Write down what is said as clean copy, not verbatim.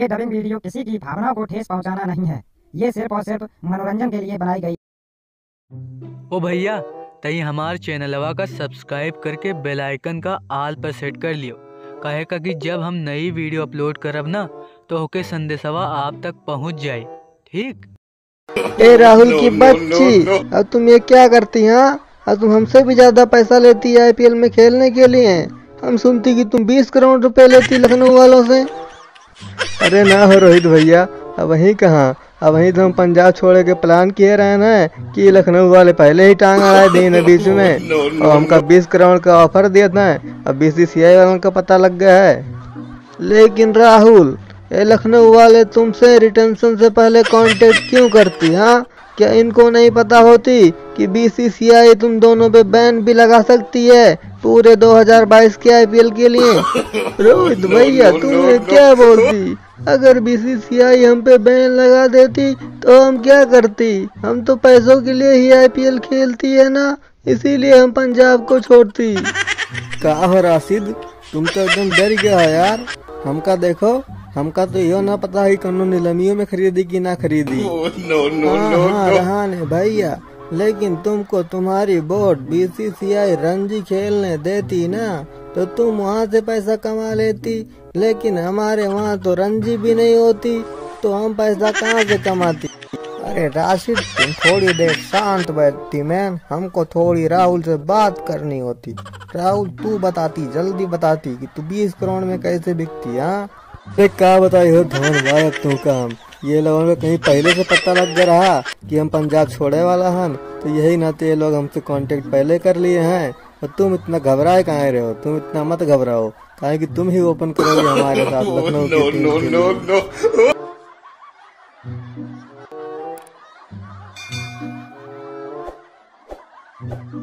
ये dubbing video किसी की भावना को ठेस पहुंचाना नहीं है, ये सिर्फ और सिर्फ मनोरंजन के लिए बनाई गई। ओ भैया, तई हमारे चैनलवा का सब्सक्राइब करके बेल आइकन का आल पर सेट कर लियो, कहे का कि जब हम नई वीडियो अपलोड करब ना तो होके संदेशवा आप तक पहुंच जाए। ठीक? ए राहुल की बच्ची, अब तुम ये क्या करती है? अब तुम हमसे भी ज्यादा पैसा लेती है IPL में खेलने के लिए। हम सुनती कि तुम 20 करोड़ रुपए लेती लखनऊ वालों से। अरे ना हो रोहित भैया, अब वही कहाँ, अब वही तो हम पंजाब छोड़े के प्लान किए रहे ना कि लखनऊ वाले पहले ही टांग अड़ा दी बीच में और हमका 20 करोड़ का ऑफर दिया था। अब BCCI वालों का पता लग गया है। लेकिन राहुल, ये लखनऊ वाले तुमसे रिटेंशन से पहले कांटेक्ट क्यों करती? हाँ, क्या इनको नहीं पता होती कि BCCI तुम दोनों पे बैन भी लगा सकती है पूरे 2022 के IPL के लिए? रोहित भैया, तुमने क्या बोलती? अगर BCCI हम पे बैन लगा देती तो हम क्या करती? हम तो पैसों के लिए ही IPL खेलती है ना, इसीलिए हम पंजाब को छोड़ती। कहा हो राशिद, तुम तो एकदम डर गया यार। हमका देखो, हमका तो यो ना पता है कौन नीलामियों में खरीदी कि ना खरीदी। हाँ भैया, लेकिन तुमको तुम्हारी बोर्ड BCCI रणजी खेलने देती ना तो तुम वहाँ से पैसा कमा लेती, लेकिन हमारे वहाँ तो रणजी भी नहीं होती तो हम पैसा कहाँ से कमाती? अरे राशिद, तुम थोड़ी देर शांत बैठती मैन, हमको थोड़ी राहुल से बात करनी होती। राहुल तू बताती, जल्दी बताती कि तू 20 करोड़ में कैसे बिकती। हाँ, अरे क्या बताई हो धन भाई, तू काम ये लोगों को कहीं पहले से पता लग गया रहा कि हम पंजाब छोड़े वाला हैं तो यही नाते ये लोग हमसे कांटेक्ट पहले कर लिए हैं। और तुम इतना घबराए काहे रहे हो? तुम इतना मत घबराओ, काहे कि तुम ही ओपन करोगे हमारे साथ लखनऊ की टीम के लिए।